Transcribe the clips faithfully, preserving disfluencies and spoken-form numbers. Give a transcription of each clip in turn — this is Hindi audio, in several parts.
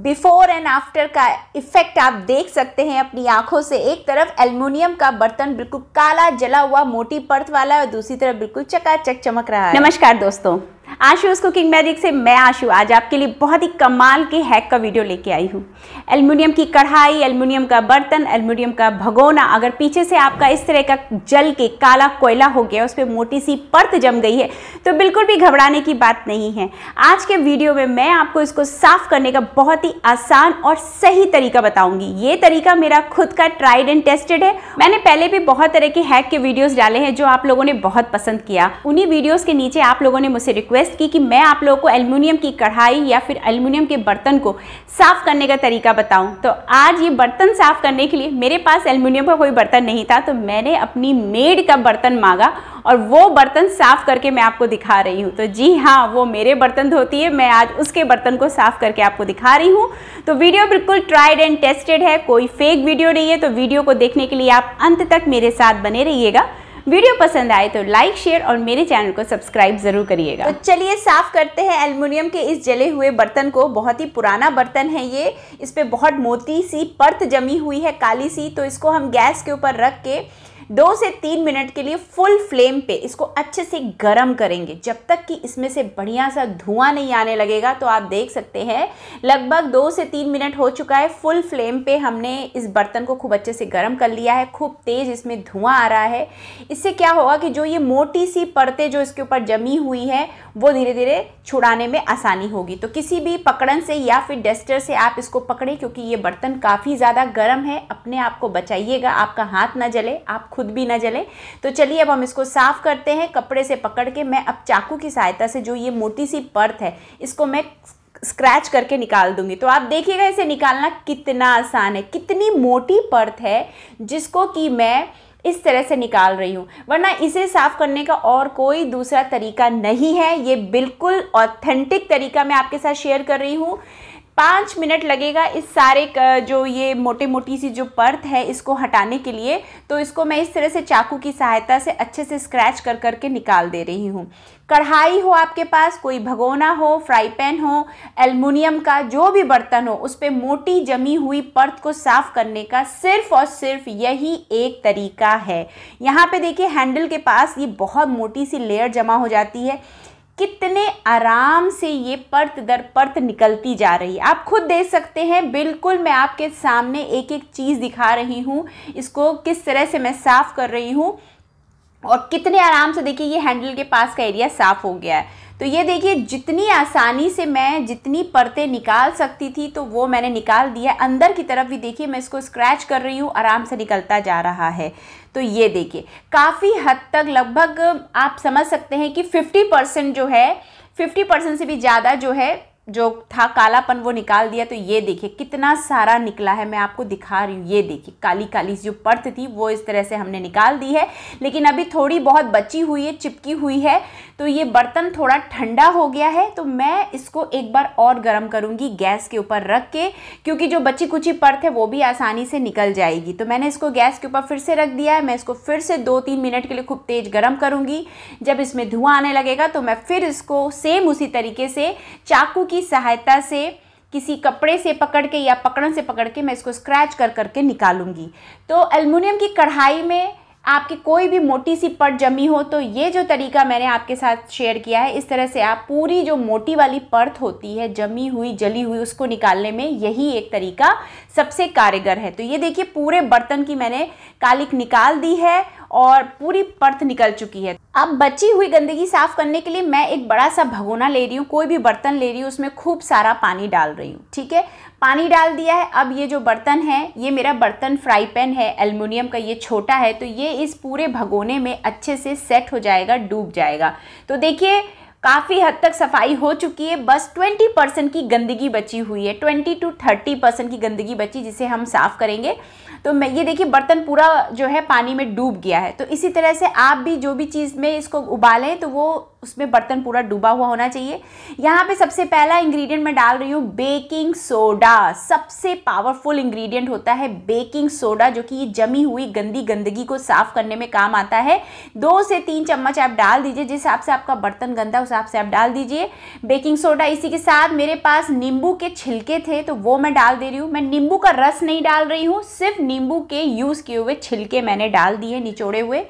बिफोर एंड आफ्टर का इफेक्ट आप देख सकते हैं अपनी आंखों से। एक तरफ एल्युमिनियम का बर्तन बिल्कुल काला जला हुआ मोटी परत वाला है और दूसरी तरफ बिल्कुल चकाचक चमक रहा है। नमस्कार दोस्तों, आशूज कुकिंग मैजिक से मैं आशू आज आपके लिए बहुत ही कमाल के हैक का वीडियो लेके आई हूँ। एल्युमिनियम की कढ़ाई, एल्युमिनियम का बर्तन, एल्युमिनियम का भगोना अगर पीछे से आपका इस तरह का जल के काला कोयला हो गया, उस पर मोटी सी परत जम गई है, तो बिल्कुल भी घबराने की बात नहीं है। आज के वीडियो में मैं आपको इसको साफ करने का बहुत ही आसान और सही तरीका बताऊँगी। ये तरीका मेरा खुद का ट्राइड एंड टेस्टेड है। मैंने पहले भी बहुत तरह के हैक के वीडियोज़ डाले हैं जो आप लोगों ने बहुत पसंद किया। उन्हीं वीडियोज़ के नीचे आप लोगों ने मुझसे रिक्वेस्ट की कि मैं आप लोगों को एल्युमिनियम की कढ़ाई या फिर एल्युमिनियम के बर्तन को साफ करने का तरीका बताऊं। तो आज ये बर्तन साफ करने के लिए मेरे पास एल्युमिनियम का कोई बर्तन नहीं था, तो मैंने अपनी मेड का बर्तन मांगा और वो बर्तन साफ करके मैं आपको दिखा रही हूँ। तो जी हाँ, वो मेरे बर्तन धोती है, मैं आज उसके बर्तन को साफ करके आपको दिखा रही हूँ। तो वीडियो बिल्कुल ट्राइड एंड टेस्टेड है, कोई फेक वीडियो नहीं है। तो वीडियो को देखने के लिए आप अंत तक मेरे साथ बने रहिएगा। वीडियो पसंद आए तो लाइक, शेयर और मेरे चैनल को सब्सक्राइब जरूर करिएगा। तो चलिए साफ करते हैं एल्युमिनियम के इस जले हुए बर्तन को। बहुत ही पुराना बर्तन है ये, इस पे बहुत मोटी सी परत जमी हुई है काली सी। तो इसको हम गैस के ऊपर रख के दो से तीन मिनट के लिए फुल फ्लेम पे इसको अच्छे से गर्म करेंगे, जब तक कि इसमें से बढ़िया सा धुआं नहीं आने लगेगा। तो आप देख सकते हैं लगभग दो से तीन मिनट हो चुका है। फुल फ्लेम पे हमने इस बर्तन को खूब अच्छे से गर्म कर लिया है। खूब तेज़ इसमें धुआं आ रहा है। इससे क्या होगा कि जो ये मोटी सी परतें जो इसके ऊपर जमी हुई है वो धीरे धीरे छुड़ाने में आसानी होगी। तो किसी भी पकड़न से या फिर डस्टर से आप इसको पकड़ें, क्योंकि ये बर्तन काफ़ी ज़्यादा गर्म है। अपने आप को बचाइएगा, आपका हाथ ना जले, आप खुद भी ना जले। तो चलिए अब हम इसको साफ करते हैं। कपड़े से पकड़ के मैं अब चाकू की सहायता से जो ये मोटी सी परत है इसको मैं स्क्रैच करके निकाल दूंगी। तो आप देखिएगा इसे निकालना कितना आसान है, कितनी मोटी परत है जिसको कि मैं इस तरह से निकाल रही हूँ। वरना इसे साफ़ करने का और कोई दूसरा तरीका नहीं है। ये बिल्कुल ऑथेंटिक तरीका मैं आपके साथ शेयर कर रही हूँ। पाँच मिनट लगेगा इस सारे जो ये मोटे मोटी सी जो परत है इसको हटाने के लिए। तो इसको मैं इस तरह से चाकू की सहायता से अच्छे से स्क्रैच कर कर के निकाल दे रही हूँ। कढ़ाई हो आपके पास, कोई भगोना हो, फ्राई पैन हो, एल्युमिनियम का जो भी बर्तन हो, उस पे मोटी जमी हुई परत को साफ़ करने का सिर्फ और सिर्फ यही एक तरीका है। यहाँ पे देखिए हैंडल के पास ये बहुत मोटी सी लेयर जमा हो जाती है। कितने आराम से ये परत दर परत निकलती जा रही है, आप खुद देख सकते हैं। बिल्कुल मैं आपके सामने एक एक चीज़ दिखा रही हूँ, इसको किस तरह से मैं साफ़ कर रही हूँ और कितने आराम से। देखिए ये हैंडल के पास का एरिया साफ़ हो गया है। तो ये देखिए जितनी आसानी से मैं जितनी परतें निकाल सकती थी तो वो मैंने निकाल दिया। अंदर की तरफ भी देखिए मैं इसको स्क्रैच कर रही हूँ, आराम से निकलता जा रहा है। तो ये देखिए काफ़ी हद तक लगभग आप समझ सकते हैं कि पचास परसेंट जो है, पचास परसेंट से भी ज़्यादा जो है जो था कालापन वो निकाल दिया। तो ये देखिए कितना सारा निकला है, मैं आपको दिखा रही हूँ। ये देखिए काली काली जो परत थी वो इस तरह से हमने निकाल दी है, लेकिन अभी थोड़ी बहुत बची हुई है, चिपकी हुई है। तो ये बर्तन थोड़ा ठंडा हो गया है, तो मैं इसको एक बार और गर्म करूँगी गैस के ऊपर रख के, क्योंकि जो बची कुची परत है वो भी आसानी से निकल जाएगी। तो मैंने इसको गैस के ऊपर फिर से रख दिया है। मैं इसको फिर से दो तीन मिनट के लिए खूब तेज़ गर्म करूँगी। जब इसमें धुआँ आने लगेगा तो मैं फिर इसको सेम उसी तरीके से चाकू की सहायता से किसी कपड़े से पकड़ के या पकड़न से पकड़ के मैं इसको स्क्रैच कर करके निकालूंगी। तो एल्युमिनियम की कढ़ाई में आपकी कोई भी मोटी सी परत जमी हो तो ये जो तरीका मैंने आपके साथ शेयर किया है, इस तरह से आप पूरी जो मोटी वाली परत होती है जमी हुई जली हुई उसको निकालने में यही एक तरीका सबसे कारगर है। तो ये देखिए पूरे बर्तन की मैंने कालिक निकाल दी है और पूरी परत निकल चुकी है। अब बची हुई गंदगी साफ़ करने के लिए मैं एक बड़ा सा भगोना ले रही हूँ, कोई भी बर्तन ले रही हूँ, उसमें खूब सारा पानी डाल रही हूँ। ठीक है, पानी डाल दिया है। अब ये जो बर्तन है, ये मेरा बर्तन फ्राई पैन है, एल्युमिनियम का ये छोटा है, तो ये इस पूरे भगोने में अच्छे से सेट हो जाएगा, डूब जाएगा। तो देखिए काफ़ी हद तक सफाई हो चुकी है। बस बीस परसेंट की गंदगी बची हुई है, बीस टू तीस परसेंट की गंदगी बची जिसे हम साफ़ करेंगे। तो मैं ये देखिए बर्तन पूरा जो है पानी में डूब गया है। तो इसी तरह से आप भी जो भी चीज़ में इसको उबालें तो वो उसमें बर्तन पूरा डूबा हुआ होना चाहिए। यहाँ पे सबसे पहला इंग्रेडिएंट मैं डाल रही हूँ बेकिंग सोडा। सबसे पावरफुल इंग्रेडिएंट होता है बेकिंग सोडा, जो कि ये जमी हुई गंदी गंदगी को साफ़ करने में काम आता है। दो से तीन चम्मच आप डाल दीजिए। जिस हिसाब से आपका बर्तन गंदा उस हिसाब से आप डाल दीजिए। बेकिंग सोडा इसी के साथ मेरे पास नींबू के छिलके थे तो वो मैं डाल दे रही हूँ। मैं नींबू का रस नहीं डाल रही हूँ, सिर्फ नींबू के यूज़ किए हुए छिलके मैंने डाल दिए निचोड़े हुए।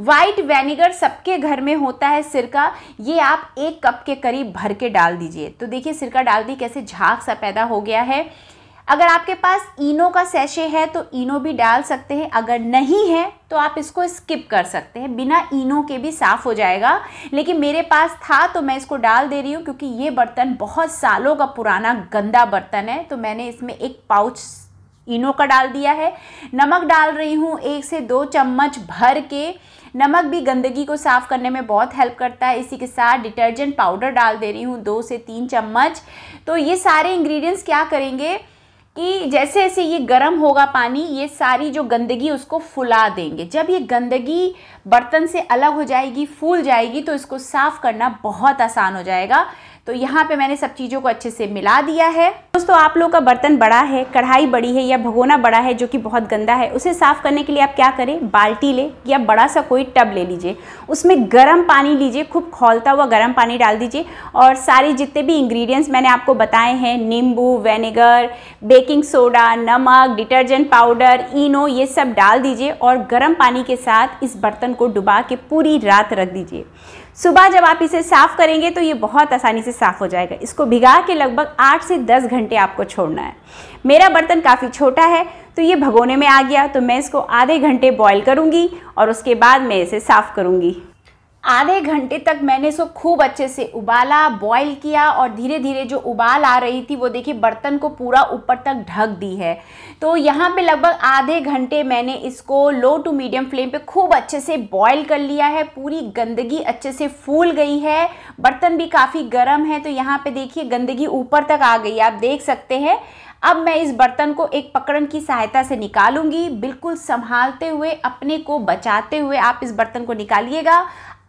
वाइट वेनेगर सबके घर में होता है सिरका, ये आप एक कप के करीब भर के डाल दीजिए। तो देखिए सिरका डाल दी कैसे झाग सा पैदा हो गया है। अगर आपके पास इनो का सैशे है तो इनो भी डाल सकते हैं, अगर नहीं है तो आप इसको स्किप कर सकते हैं, बिना इनो के भी साफ़ हो जाएगा। लेकिन मेरे पास था तो मैं इसको डाल दे रही हूँ क्योंकि ये बर्तन बहुत सालों का पुराना गंदा बर्तन है। तो मैंने इसमें एक पाउच इनो का डाल दिया है। नमक डाल रही हूँ एक से दो चम्मच भर के, नमक भी गंदगी को साफ़ करने में बहुत हेल्प करता है। इसी के साथ डिटर्जेंट पाउडर डाल दे रही हूँ दो से तीन चम्मच। तो ये सारे इंग्रेडिएंट्स क्या करेंगे कि जैसे जैसे ये गर्म होगा पानी, ये सारी जो गंदगी उसको फुला देंगे। जब ये गंदगी बर्तन से अलग हो जाएगी, फूल जाएगी, तो इसको साफ़ करना बहुत आसान हो जाएगा। तो यहाँ पे मैंने सब चीज़ों को अच्छे से मिला दिया है। दोस्तों आप लोग का बर्तन बड़ा है, कढ़ाई बड़ी है या भगोना बड़ा है जो कि बहुत गंदा है, उसे साफ़ करने के लिए आप क्या करें, बाल्टी ले या बड़ा सा कोई टब ले लीजिए, उसमें गर्म पानी लीजिए, खूब खौलता हुआ गर्म पानी डाल दीजिए और सारे जितने भी इंग्रेडिएंट्स मैंने आपको बताए हैं, नींबू, विनेगर, बेकिंग सोडा, नमक, डिटर्जेंट पाउडर, इनो, ये सब डाल दीजिए और गर्म पानी के साथ इस बर्तन को डुबा के पूरी रात रख दीजिए। सुबह जब आप इसे साफ़ करेंगे तो ये बहुत आसानी से साफ़ हो जाएगा। इसको भिगा के लगभग आठ से दस घंटे आपको छोड़ना है। मेरा बर्तन काफ़ी छोटा है तो ये भगोने में आ गया, तो मैं इसको आधे घंटे बॉईल करूँगी और उसके बाद मैं इसे साफ़ करूँगी। आधे घंटे तक मैंने इसको खूब अच्छे से उबाला, बॉईल किया और धीरे धीरे जो उबाल आ रही थी वो देखिए बर्तन को पूरा ऊपर तक ढक दी है। तो यहाँ पे लगभग आधे घंटे मैंने इसको लो टू मीडियम फ्लेम पे खूब अच्छे से बॉईल कर लिया है। पूरी गंदगी अच्छे से फूल गई है, बर्तन भी काफ़ी गर्म है तो यहाँ पे देखिए गंदगी ऊपर तक आ गई, आप देख सकते हैं। अब मैं इस बर्तन को एक पकड़न की सहायता से निकालूंगी, बिल्कुल संभालते हुए, अपने को बचाते हुए आप इस बर्तन को निकालिएगा।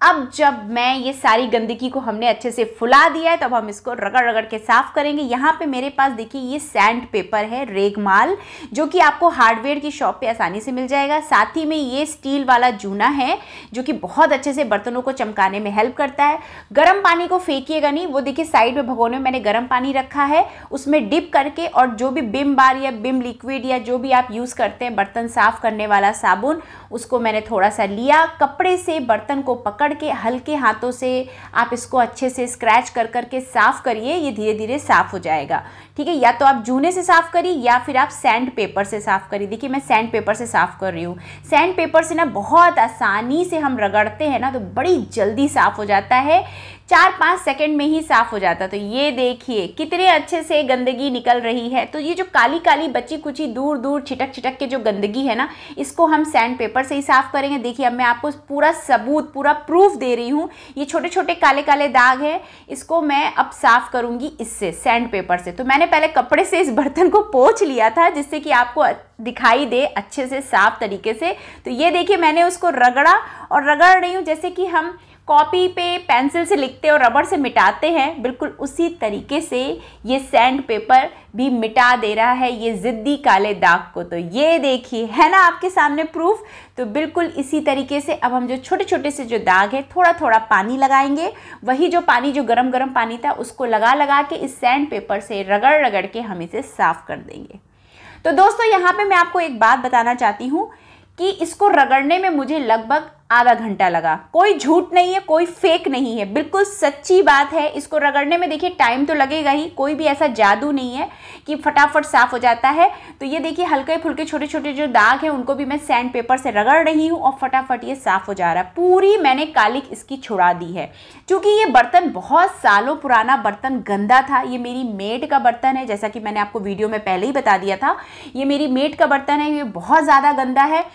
अब जब मैं ये सारी गंदगी को हमने अच्छे से फुला दिया है तब हम इसको रगड़ रगड़ के साफ़ करेंगे। यहाँ पे मेरे पास देखिए ये सैंड पेपर है, रेगमाल, जो कि आपको हार्डवेयर की शॉप पे आसानी से मिल जाएगा। साथ ही में ये स्टील वाला जूना है जो कि बहुत अच्छे से बर्तनों को चमकाने में हेल्प करता है। गर्म पानी को फेंकिएगा नहीं, वो देखिए साइड में भगोने में मैंने गर्म पानी रखा है, उसमें डिप करके और जो भी विम बार या विम लिक्विड या जो भी आप यूज़ करते हैं बर्तन साफ़ करने वाला साबुन, उसको मैंने थोड़ा सा लिया, कपड़े से बर्तन को पकड़ के हल्के हाथों से आप इसको अच्छे से स्क्रैच कर कर के साफ करिए, ये धीरे धीरे साफ हो जाएगा। ठीक है, या तो आप जूने से साफ करिए या फिर आप सैंड पेपर से साफ करिए। देखिए मैं सैंड पेपर से साफ कर रही हूँ। सैंड पेपर से ना बहुत आसानी से हम रगड़ते हैं ना तो बड़ी जल्दी साफ हो जाता है, चार पाँच सेकंड में ही साफ़ हो जाता। तो ये देखिए कितने अच्छे से गंदगी निकल रही है। तो ये जो काली काली बची कुची दूर दूर छिटक छिटक के जो गंदगी है ना, इसको हम सैंड पेपर से ही साफ़ करेंगे। देखिए अब मैं आपको पूरा सबूत, पूरा प्रूफ दे रही हूँ। ये छोटे छोटे काले काले दाग हैं, इसको मैं अब साफ़ करूँगी इससे, सैंड पेपर से। तो मैंने पहले कपड़े से इस बर्तन को पोंछ लिया था जिससे कि आपको दिखाई दे अच्छे से साफ तरीके से। तो ये देखिए मैंने उसको रगड़ा और रगड़ रही हूँ जैसे कि हम कॉपी पे पेंसिल से लिखते और रबड़ से मिटाते हैं, बिल्कुल उसी तरीके से ये सैंड पेपर भी मिटा दे रहा है ये ज़िद्दी काले दाग को। तो ये देखिए है ना आपके सामने प्रूफ। तो बिल्कुल इसी तरीके से अब हम जो छोटे छोटे से जो दाग है, थोड़ा थोड़ा पानी लगाएंगे, वही जो पानी जो गरम गरम पानी था उसको लगा लगा के इस सैंड पेपर से रगड़ रगड़ के हम इसे साफ़ कर देंगे। तो दोस्तों यहाँ पर मैं आपको एक बात बताना चाहती हूँ कि इसको रगड़ने में मुझे लगभग आधा घंटा लगा। कोई झूठ नहीं है, कोई फेक नहीं है, बिल्कुल सच्ची बात है। इसको रगड़ने में देखिए टाइम तो लगेगा ही, कोई भी ऐसा जादू नहीं है कि फटाफट साफ़ हो जाता है। तो ये देखिए हल्के फुल्के छोटे छोटे जो दाग हैं उनको भी मैं सैंड पेपर से रगड़ रही हूँ और फटाफट ये साफ़ हो जा रहा है। पूरी मैंने कालिक इसकी छुड़ा दी है। चूँकि ये बर्तन बहुत सालों पुराना बर्तन गंदा था, ये मेरी मेड का बर्तन है, जैसा कि मैंने आपको वीडियो में पहले ही बता दिया था। ये मेरी मेड का बर्तन है, ये बहुत ज़्यादा गंदा है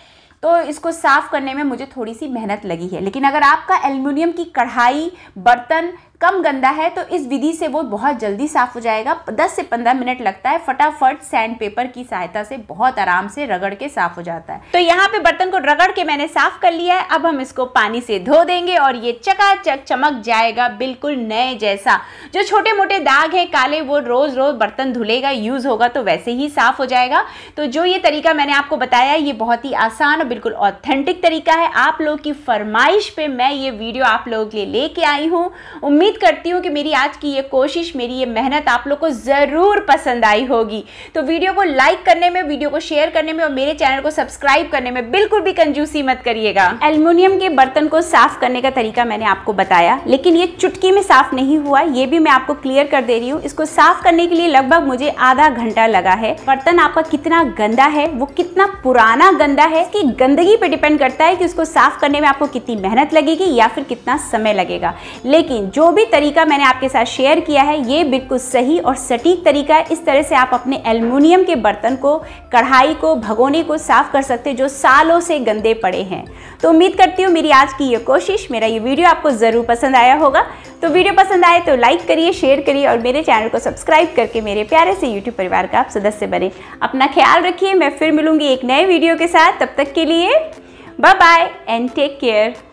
तो इसको साफ़ करने में मुझे थोड़ी सी मेहनत लगी है। लेकिन अगर आपका एल्युमिनियम की कढ़ाई बर्तन कम गंदा है तो इस विधि से वो बहुत जल्दी साफ़ हो जाएगा, दस से पंद्रह मिनट लगता है। फटाफट सैंड पेपर की सहायता से बहुत आराम से रगड़ के साफ़ हो जाता है। तो यहाँ पे बर्तन को रगड़ के मैंने साफ़ कर लिया है। अब हम इसको पानी से धो देंगे और ये चकाचक चमक जाएगा बिल्कुल नए जैसा। जो छोटे मोटे दाग है काले वो रोज़ रोज़ बर्तन धुलेगा, यूज़ होगा तो वैसे ही साफ़ हो जाएगा। तो जो ये तरीका मैंने आपको बताया ये बहुत ही आसान और बिल्कुल ऑथेंटिक तरीका है। आप लोग की फरमाइश पर मैं ये वीडियो आप लोगों के लिए लेके आई हूँ। उम्मीद उम्मीद करती हूँ कि मेरी आज की ये कोशिश, मेरी ये मेहनत आप लोग को ज़रूर पसंद आई होगी। तो वीडियो को लाइक करने में, वीडियो को शेयर करने में और मेरे चैनल को सब्सक्राइब करने में बिल्कुल भी कंजूसी मत करिएगा। एल्युमिनियम के बर्तन को साफ करने का तरीका मैंने आपको बताया, लेकिन ये चुटकी में साफ नहीं हुआ, ये भी मैं आपको क्लियर कर दे रही हूँ। इसको साफ करने के लिए लगभग मुझे आधा घंटा लगा है। बर्तन आपका कितना गंदा है, वो कितना पुराना गंदा है, कि गंदगी पे डिपेंड करता है कि उसको साफ करने में आपको कितनी मेहनत लगेगी या फिर कितना समय लगेगा। लेकिन जो भी तरीका मैंने आपके साथ शेयर किया है ये बिल्कुल सही और सटीक तरीका है। इस तरह से आप अपने एल्युमिनियम के बर्तन को, कढ़ाई को, भगोने को साफ कर सकते हैं जो सालों से गंदे पड़े हैं। तो उम्मीद करती हूँ मेरी आज की ये कोशिश, मेरा ये वीडियो आपको ज़रूर पसंद आया होगा। तो वीडियो पसंद आए तो लाइक करिए, शेयर करिए और मेरे चैनल को सब्सक्राइब करके मेरे प्यारे से यूट्यूब परिवार का आप सदस्य बने। अपना ख्याल रखिए, मैं फिर मिलूंगी एक नए वीडियो के साथ। तब तक के लिए bye bye and take care.